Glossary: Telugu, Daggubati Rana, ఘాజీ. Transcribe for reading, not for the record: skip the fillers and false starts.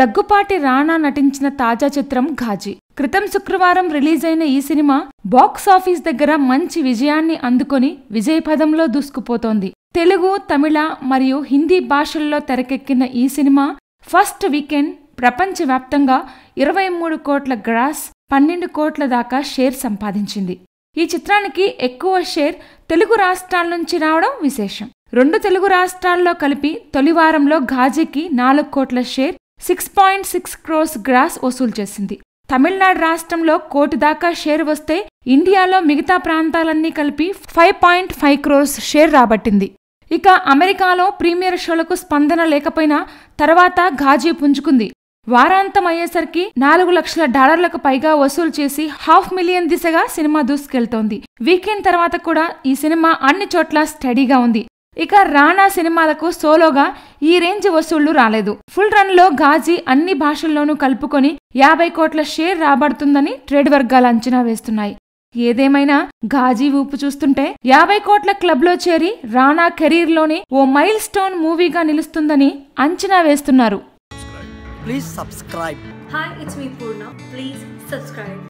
దగ్గుపాటి రాణా నటించిన తాజా చిత్రం ఘాజీ. క్రితం శుక్రవారం రిలీజ్ అయిన ఈ సినిమా బాక్సాఫీస్ దగ్గర మంచి విజయాన్ని అందుకొని విజయపదంలో దూసుకుపోతోంది. తెలుగు, తమిళ మరియు హిందీ భాషల్లో తెరకెక్కిన ఈ సినిమా ఫస్ట్ వీకెండ్ ప్రపంచవ్యాప్తంగా 23 కోట్ల గ్రాస్, 12 కోట్ల దాకా షేర్ సంపాదించింది. ఈ చిత్రానికి ఎక్కువ షేర్ తెలుగు రాష్ట్రాల నుంచి రావడం విశేషం. 2 తెలుగు రాష్ట్రాల్లో కలిపి తొలివారంలో ఘాజీకి 4 కోట్ల షేర్ 6.6 crores గ్రాస్ వసూలు చేసింది. తమిళనాడు రాష్ట్రంలో కోటి దాకా షేర్ వస్తే ఇండియాలో మిగతా ప్రాంతాలన్నీ కలిపి 5.5 crores షేర్ రాబట్టింది. ఇక అమెరికాలో ప్రీమియర్ షోలకు స్పందన లేకపోయినా తర్వాత ఘాజీ పుంజుకుంది. వారాంతం అయ్యేసరికి $4 లక్షల పైగా వసూలు చేసి $500,000 దిశగా సినిమా దూసుకెళ్తోంది. వీకెండ్ తర్వాత కూడా ఈ సినిమా అన్ని చోట్ల స్టడీగా ఉంది. ఇక రాణా సినిమాలకు సోలోగా ఈ రేంజ్ వసూళ్లు రాలేదు. ఫుల్ రన్ లో ఘాజీ అన్ని భాషల్లోనూ కలుపుకొని 50 కోట్ల షేర్ రాబడుతుందని ట్రేడ్ వర్గాలు అంచనా వేస్తున్నాయి. ఏదేమైనా ఘాజీ ఊపు చూస్తుంటే 50 కోట్ల క్లబ్లో చేరి రాణా కెరీర్లోని ఓ మైల్ స్టోన్ మూవీగా నిలుస్తుందని అంచనా వేస్తున్నారు. Please subscribe. Hi, it's me Purna. Please subscribe.